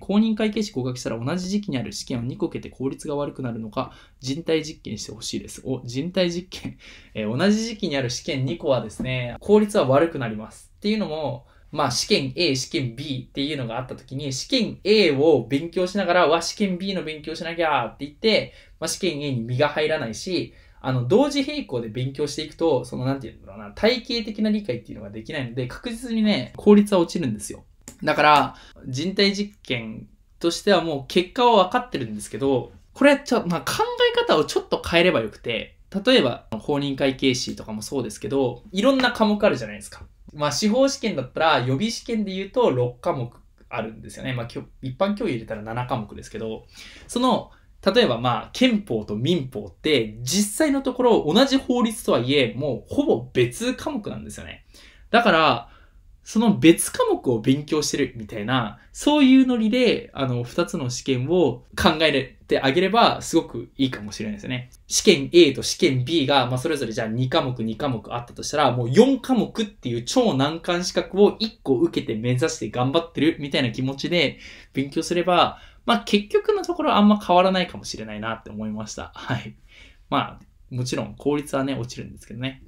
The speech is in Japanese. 公認会計士合格したら同じ時期にある試験を2個受けて効率が悪くなるのか人体実験してほしいです。お、人体実験同じ時期にある試験2個はですね、効率は悪くなります。っていうのも、試験 A、試験 B っていうのがあった時に、試験 A を勉強しながら、試験 B の勉強しなきゃって言って、試験 A に身が入らないし、同時並行で勉強していくと、なんていうんだろうな、体系的な理解っていうのができないので、確実にね、効率は落ちるんですよ。だから、人体実験としてはもう結果は分かってるんですけど、これ、考え方をちょっと変えればよくて、例えば、公認会計士とかもそうですけど、いろんな科目あるじゃないですか。司法試験だったら、予備試験で言うと6科目あるんですよね。一般教養入れたら7科目ですけど、例えば憲法と民法って、実際のところ同じ法律とはいえ、もうほぼ別科目なんですよね。だから、その別科目を勉強してるみたいな、そういうノリで、2つの試験を考えてあげれば、すごくいいかもしれないですよね。試験 A と試験 B が、それぞれじゃあ2科目あったとしたら、もう4科目っていう超難関資格を1個受けて目指して頑張ってるみたいな気持ちで勉強すれば、結局のところあんま変わらないかもしれないなって思いました。はい。もちろん効率はね、落ちるんですけどね。